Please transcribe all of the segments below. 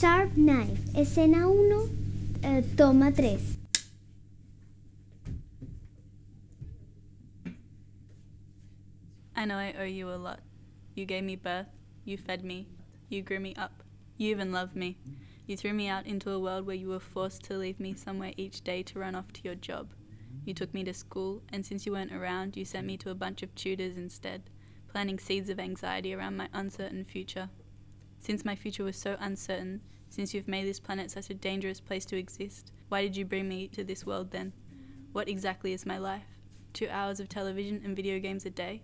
Sharp Knives, escena 1, toma 3. I know I owe you a lot. You gave me birth, you fed me, you grew me up, you even loved me. You threw me out into a world where you were forced to leave me somewhere each day to run off to your job. You took me to school, and since you weren't around, you sent me to a bunch of tutors instead, planting seeds of anxiety around my uncertain future. Since my future was so uncertain, since you've made this planet such a dangerous place to exist, why did you bring me to this world then? What exactly is my life? 2 hours of television and video games a day?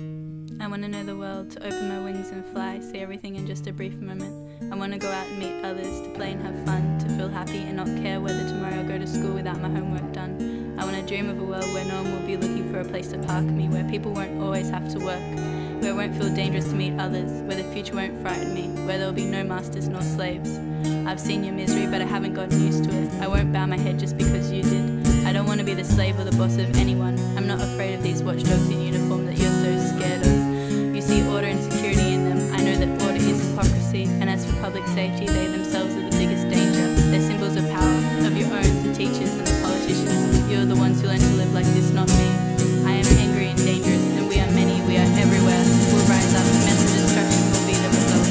I want to know the world, to open my wings and fly, see everything in just a brief moment. I want to go out and meet others, to play and have fun, to feel happy and not care whether tomorrow I'll go to school without my homework done. I want to dream of a world where no one will be looking for a place to park me, where people won't always have to work, where it won't feel dangerous to meet others, where the future won't frighten me, where there will be no masters nor slaves. I've seen your misery, but I haven't gotten used to it. I won't bow my head just because you did. I don't want to be the slave or the boss of anyone. I'm not afraid of these watchdogs in uniform that you're so scared of. You see order and security in them. I know that order is hypocrisy, and as for public safety, they themselves are the biggest danger. They're symbols of power, of your own, the teachers and the politicians. You're the ones who learn to live like this, not me. I am angry and dangerous, and we are many, we are everywhere. We'll rise up, and mental destruction will be the result.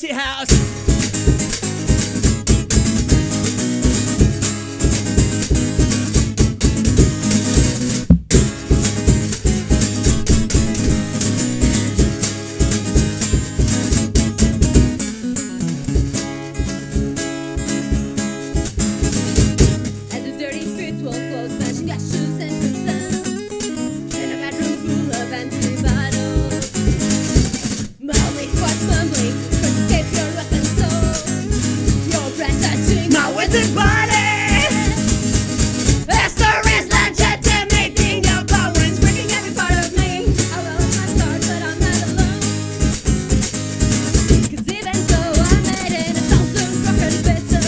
House. Now it's his body. It's the wrist legitimating your powers, breaking every part of me. I lost my stars, but I'm not alone. Cause even though I made it, it's all so broken pieces.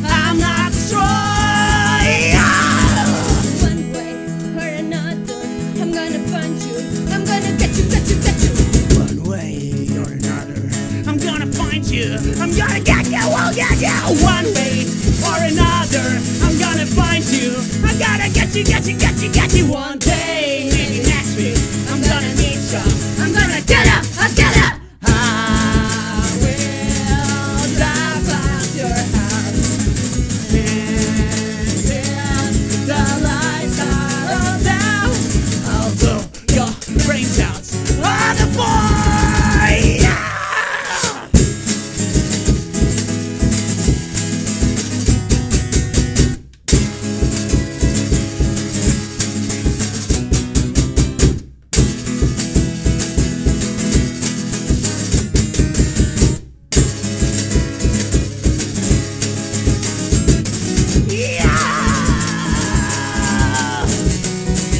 I'm not destroyed. I'm not destroyed. Yeah. One way or another, I'm gonna find you. I'm gonna get you, get you, get you. One way or another, I'm gonna find you. I'm gonna get you, I'll get you. One way or another, I'm gonna find you. I'm gonna get you, get you, get you, get you. One day, maybe next week, I'm gonna meet you. I'm gonna get up, I'll get up. I will drive out your house and build the lights out of doubt. I'll blow your brains out. I'm the boy. Yeah! Yeah! Ok.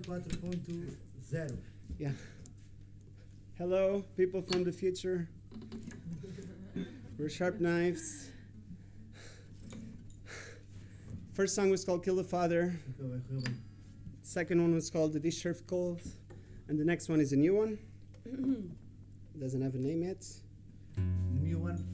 9.4.0. Yeah. Hello, people from the future. We're Sharp Knives. First song was called Kill the Father. Second one was called The Dish Served Cold. And the next one is a new one. It doesn't have a name yet. New one.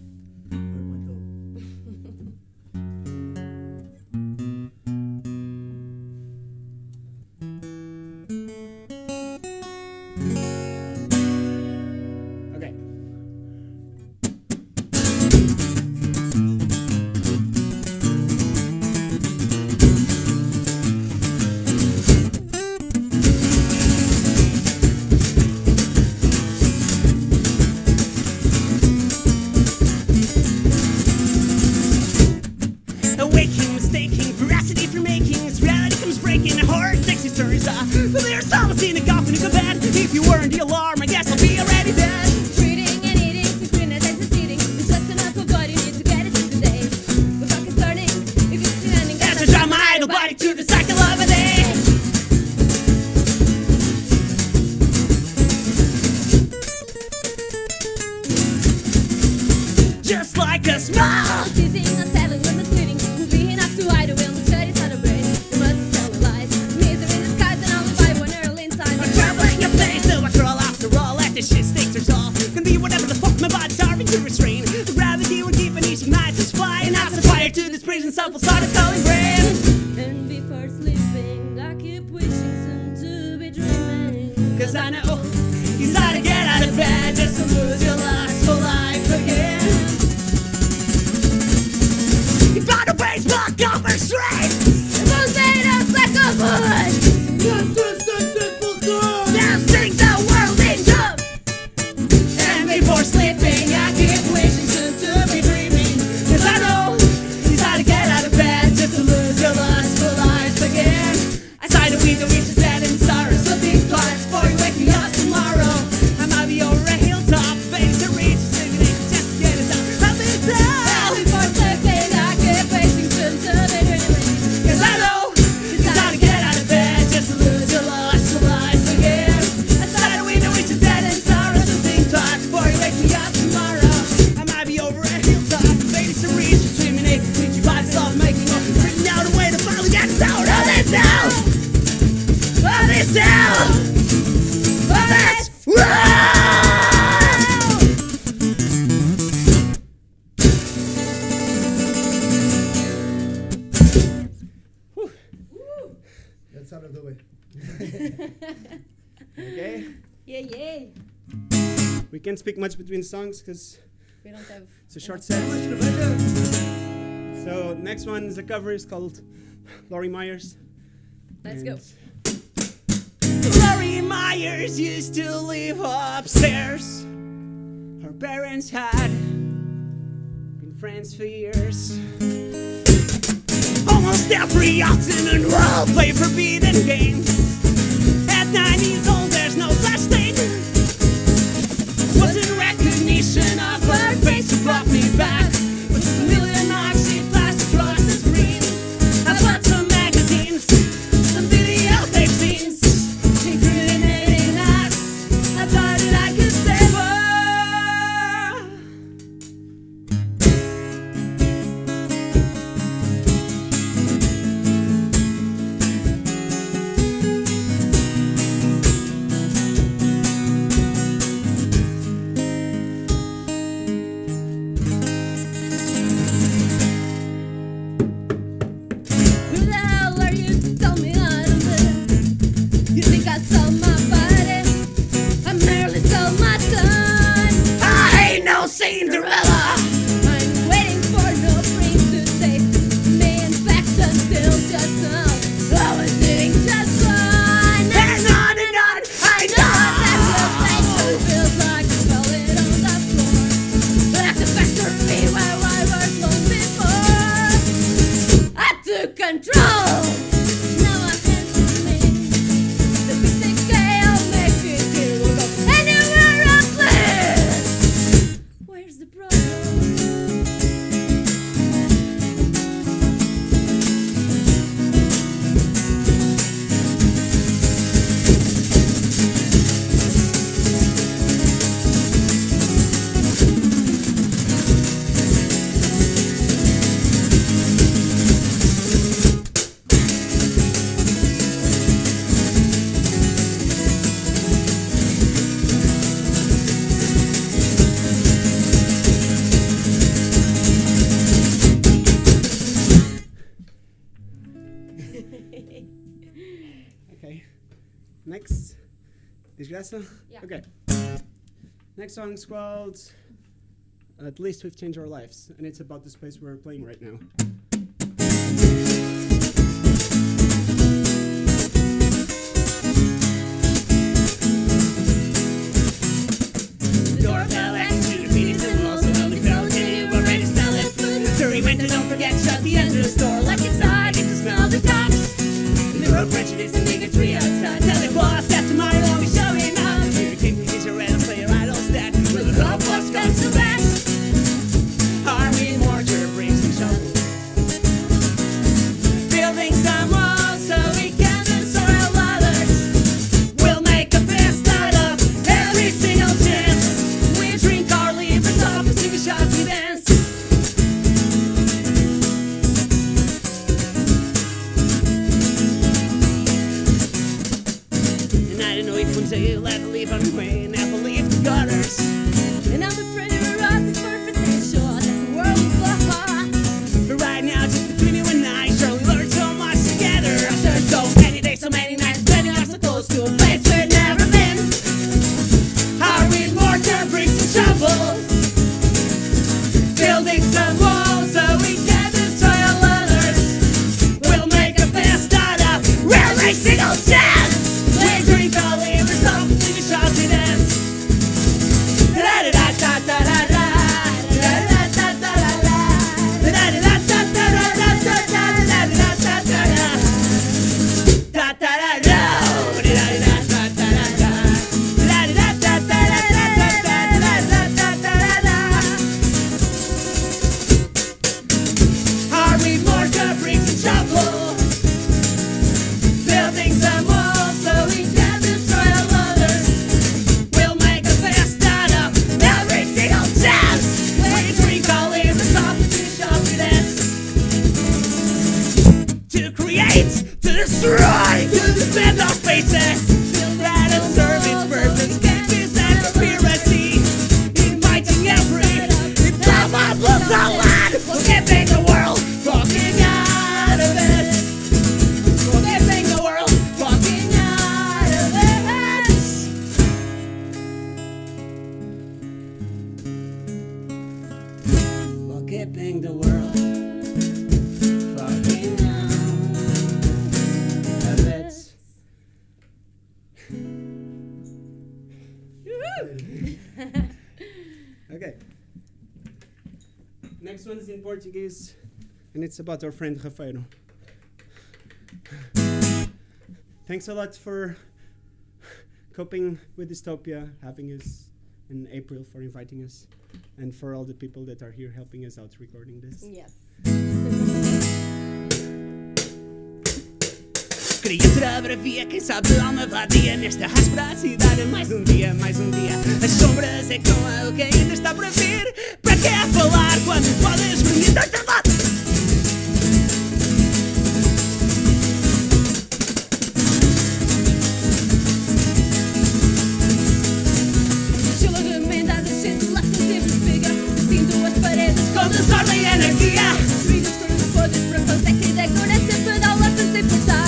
Okay. Yeah, yeah. We can't speak much between songs because we don't have. It's a short set. So next one is a cover. It's called Laurie Myers. Let's go. Laurie Myers. Myers used to live upstairs. Her parents had been friends for years. Almost every afternoon we'll play forbidden games. At 9 years old there's no such thing. Wasn't recognition of her face who brought me back. With a million eyes she flashed across the screen. I bought some magazines, some video tape scenes. She grenaded us, I thought that I could save Yeah. Okay. Next song is called At Least We've Changed Our Lives, and it's about the space we're playing right now. Single chance! Play, drink, all the ever song, sing a shot, we dance. Okay. Next one is in Portuguese, and it's about our friend Rafael. Thanks a lot for coping with dystopia, having us in April, for inviting us, and for all the people that are here helping us out recording this. Yes. Criatura bravia, quem sabe de alma vadia, nesta áspera cidade, mais um dia, as sombras é que estão a o que ainda está por vir, para que é falar quando podes venir da outra lado? Chula remendada, gente lá que sempre pega, pinto as paredes com desordem e anarquia, vidas todas podres para fazer que decora sempre dá lá sem se importar.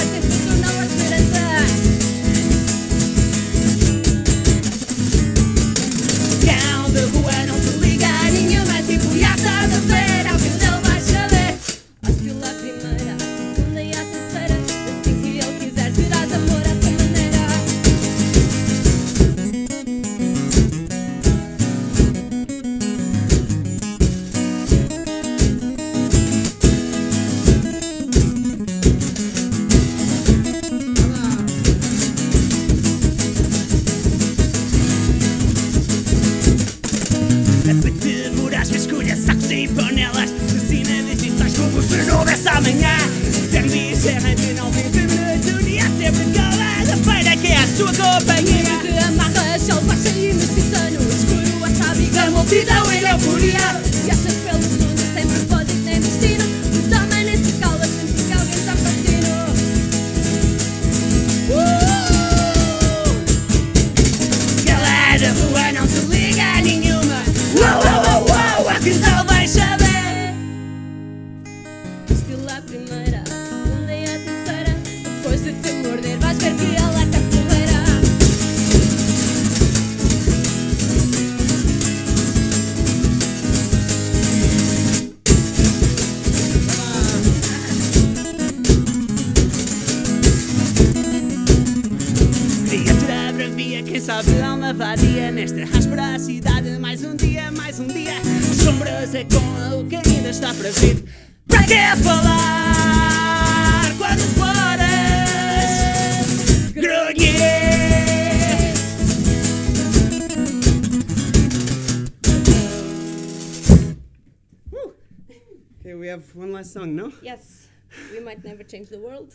Song, no? Yes, we might never change the world.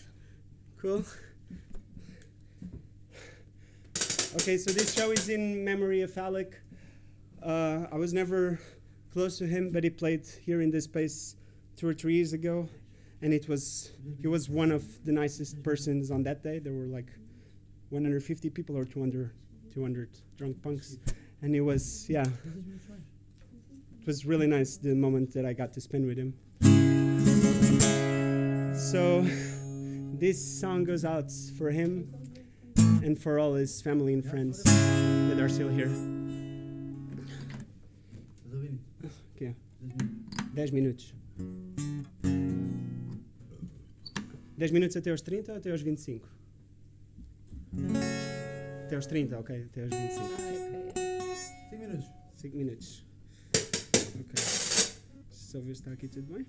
Cool. Okay, so this show is in memory of Alec. I was never close to him, but he played here in this space 2 or 3 years ago, and he was one of the nicest persons on that day. There were like 150 people or 200 drunk punks, and it was, yeah, it was really nice, the moment that I got to spend with him. So this song goes out for him and for all his family and friends that are still here. Okay. 10 minutos. 10 minutos até aos 30 ou até aos 25? Até aos 30, ok. Até aos 25. 5 minutos. 5 minutos. Ok. Só ver se está aqui tudo bem.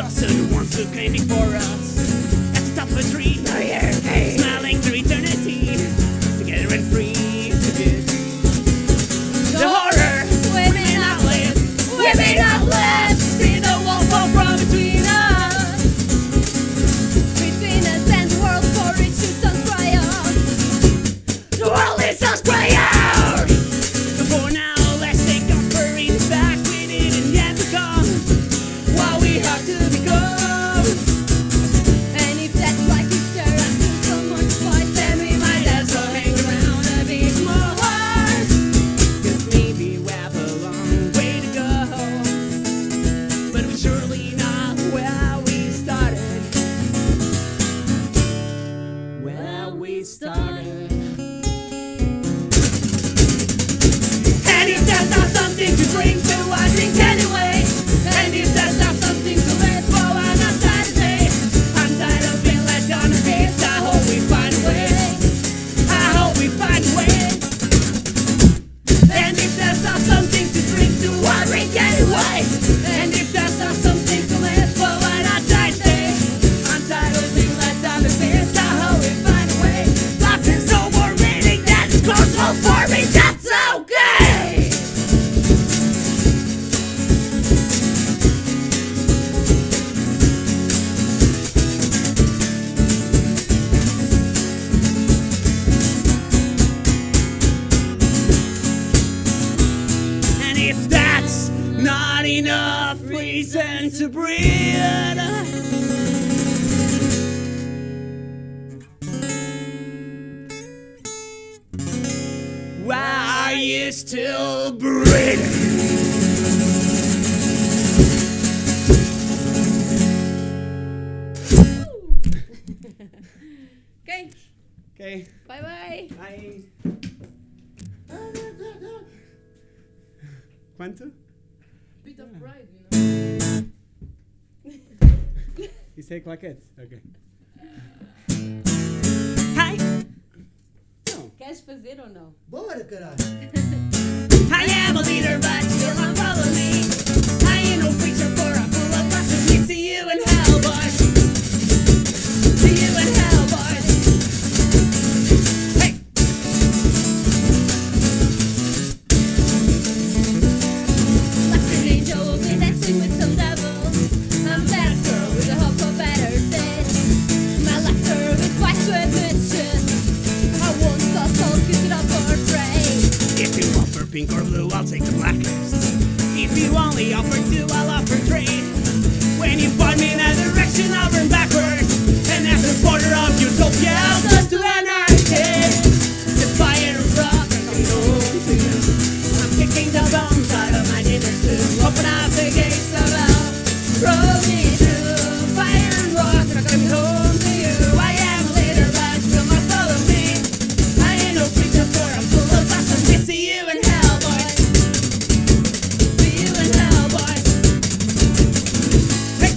Jocelyn once who came before us at the top of a tree, smiling through eternity, together and free to give the horror we may not live, see the wall fall from between us, and the world for it to sound cry out, the world is us cry out. So for now, let's take comfort in the fact we didn't yet become what we have to become. And if that's like if there has been so much fight, then we might as well hang around a bit more. Cause maybe we have a long way to go, but we're surely not where we started. Where we started. And if that's not something to drink to, I drink anyway. And if that's not something to live for, I'm not tired today. I'm tired of being let down and pissed. I hope we find a way. I hope we find a way. And if that's not something to drink to, I drink anyway. And if that's not something to live for, I'm not tired today. I'm tired of being let down and pissed. I hope we find a way. Life is so boring, that's close for me. That's okay. And if that's not enough reason to breathe, why are you still breathing? Okay, Okay. bye bye. Bye. ¿Cuánto? Bit of pride, you know. You say claquettes? Okay. Hi. Queres fazer ou não? Bora, caralho! I am a leader, but still I'm following me. I ain't no preacher for a fool of lessons. We see you in hell, boy. See you in hell, boy. Hey! Left an angel will be dancing with some devils. I'm that girl with a hope for better days. My laughter is quite to admission. I won't stop, I'll kiss it up for praise. If you offer pink or blue, I'll take the blackest. If you only offer two, I'll offer three. When you point me in a direction, I'll run backwards. And as a border of utopia, I'll dust to anarchy. The fire of rock and I'm known to. I'm kicking the wrong side of my dinner too. Open up the gates of love, throw me through. Fire and rock and I'm coming home to you. I am a leader, but you must follow me. I ain't no preacher for I'm full of passion. We see you in hell, boy. See you in hell, boy. Hey.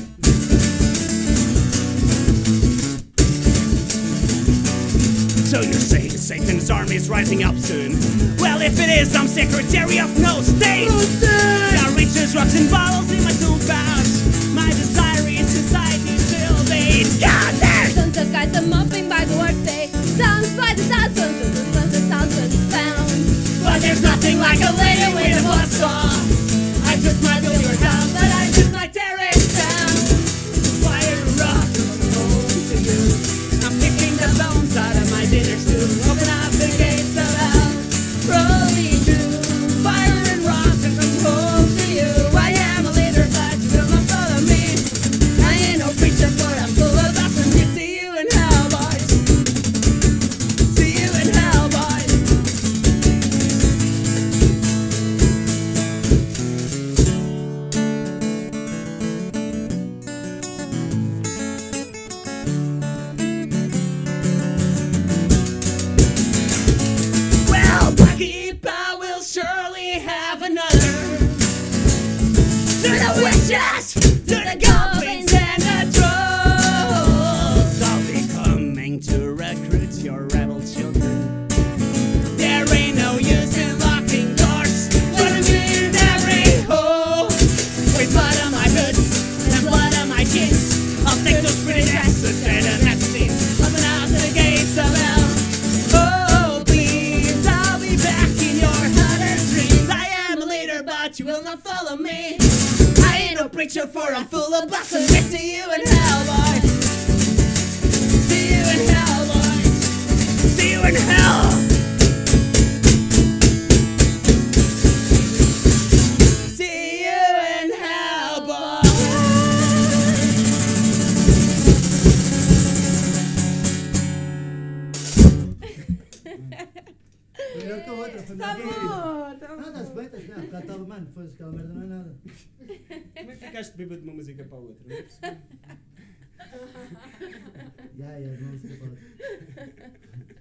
So you're saying Satan's army is rising up soon? Well, if it is, I'm secretary of no state. The riches, rocks and bottles in my toolbox. My desire is society till they God damn! Sons of guys are mopping by the workday. Sons by the thousands, and the sons of thousands found. But there's nothing like a lady with a buzzsaw. I just might build your house, but I just might tear it down. Fire and rock, I'm home to you. I'm kicking the bones out of my dinner stew. Open up the gates of hell, roll me through. Fire and rock, I'm home to you. I am a leader, but you will not future, for I'm full of blossoms. See you in hell, boys. See you in hell, boys. See you in hell. See you in hell, boys. Ми така ще биват музика по-утре. Я, музика по-утре.